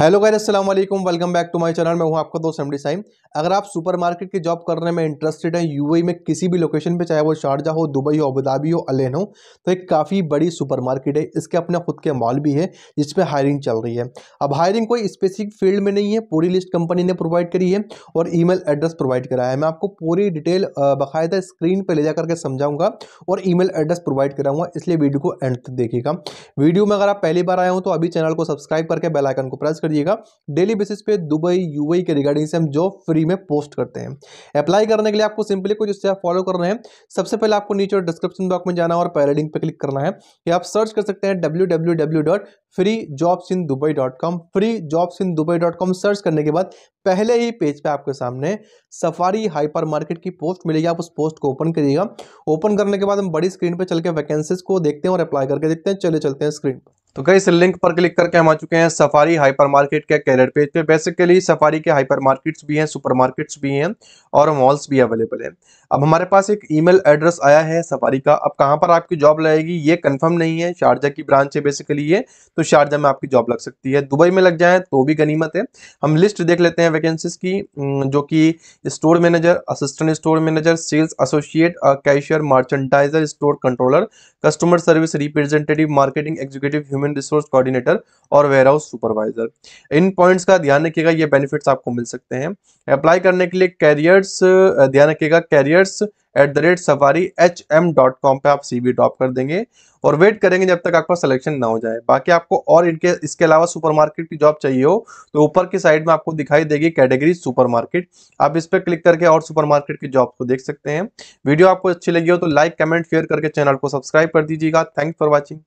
Hello guys अस्सलाम वालेकुम, welcome back to my channel. मैं हूं आपका दोस्त एमडी साइम। अगर आप सुपरमार्केट की जॉब करने में इंटरेस्टेड हैं यूएई में किसी भी लोकेशन पे, चाहे वो शारजाह हो, दुबई हो, अबू धाबी हो, अलेन हो, तो एक काफ़ी बड़ी सुपरमार्केट है। इसके अपने खुद के मॉल भी है जिसपे हायरिंग चल रही है। अब हायरिंग कोई स्पेसिफिक फील्ड में नहीं है, पूरी लिस्ट कंपनी ने प्रोवाइड करी है और ईमेल एड्रेस प्रोवाइड कराया है। मैं आपको पूरी डिटेल बाकायदा स्क्रीन पर ले जा करके समझाऊंगा और ईमेल एड्रेस प्रोवाइड कराऊंगा, इसलिए वीडियो को एंड तक देखिएगा। वीडियो में अगर आप पहली बार आए हो तो अभी चैनल को सब्सक्राइब करके बेल आइकन को प्रेस करिएगा। डेली बेसिस पे दुबई यूएई के रिगार्डिंग से हम जॉब फ्री में पोस्ट करते हैं। अप्लाई करने के लिए आपको सिंपली कुछ स्टेप फॉलो करना है। सबसे पहले आपको नीचे डिस्क्रिप्शन बॉक्स में जाना है और पहले लिंक पे क्लिक करना है या आप सर्च कर सकते हैं www.freejobsindubai.com। freejobsindubai.com सर्च करने के बाद पहले ही पेज पे आपके सामने सफारी हाइपरमार्केट की पोस्ट मिलेगी। आप उस पोस्ट को ओपन करिएगा। ओपन करने के बाद हम बड़ी स्क्रीन पे चल के वैकेंसीज को देखते हैं और अप्लाई करके देखते हैं। चले चलते हैं स्क्रीन पर। तो गाइस लिंक पर क्लिक करके हम आ चुके हैं सफारी हाइपरमार्केट के कैरियर पेज पे। बेसिकली सफारी के हाइपरमार्केट्स भी हैं, सुपरमार्केट्स भी हैं और मॉल्स भी अवेलेबल हैं। अब हमारे पास एक ईमेल एड्रेस आया है सफारी का। अब कहाँ पर आपकी जॉब लगेगी ये कंफर्म नहीं है। शारजाह की ब्रांच है बेसिकली ये, तो शारजाह में आपकी जॉब लग सकती है। दुबई में लग जाए तो भी गनीमत है। हम लिस्ट देख लेते हैं वैकेंसीज की, जो कि store manager, assistant store manager, sales associate, cashier, merchandiser, store controller, customer service representative, marketing executive, human resource coordinator और वेयरहाउस सुपरवाइजर। इन पॉइंट्स का ध्यान रखिएगा, ये बेनिफिट्स आपको मिल सकते हैं। अप्लाई करने के लिए कैरियर्स ध्यान रखिएगा, careers@safarihm.com पे आप CV ड्रॉप कर देंगे और वेट करेंगे जब तक आपका सिलेक्शन ना हो जाए। बाकी आपको और इसके अलावा सुपरमार्केट की जॉब चाहिए हो तो ऊपर की साइड में आपको दिखाई देगी कैटेगरी सुपरमार्केट। आप इस पर क्लिक करके और सुपरमार्केट की जॉब को देख सकते हैं। वीडियो आपको अच्छी लगी हो तो लाइक, कमेंट, शेयर करके चैनल को सब्सक्राइब कर दीजिएगा। Thanks for watching.